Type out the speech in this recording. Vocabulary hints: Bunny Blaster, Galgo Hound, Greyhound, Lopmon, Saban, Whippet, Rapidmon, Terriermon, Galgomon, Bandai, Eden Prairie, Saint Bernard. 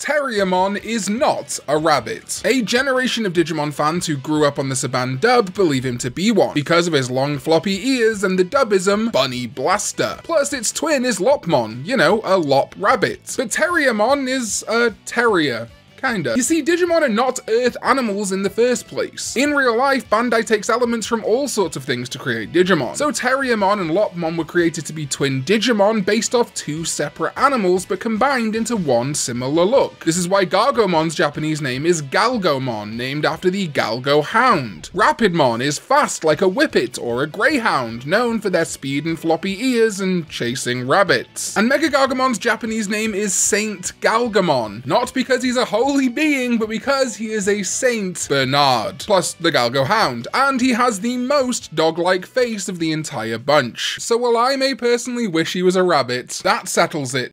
Terriermon is not a rabbit. A generation of Digimon fans who grew up on the Saban dub believe him to be one, because of his long floppy ears and the dubism Bunny Blaster. Plus its twin is Lopmon, you know, a lop rabbit. But Terriermon is a terrier. Kinda. You see, Digimon are not Earth animals in the first place. In real life, Bandai takes elements from all sorts of things to create Digimon. So Terriermon and Lopmon were created to be twin Digimon based off two separate animals, but combined into one similar look. This is why Gargomon's Japanese name is Galgomon, named after the Galgo Hound. Rapidmon is fast like a Whippet or a Greyhound, known for their speed and floppy ears and chasing rabbits. And Mega Gargomon's Japanese name is Saint Galgomon, not because he's a holy being, but because he is a Saint Bernard, plus the Galgo Hound, and he has the most dog-like face of the entire bunch. So while I may personally wish he was a rabbit, that settles it.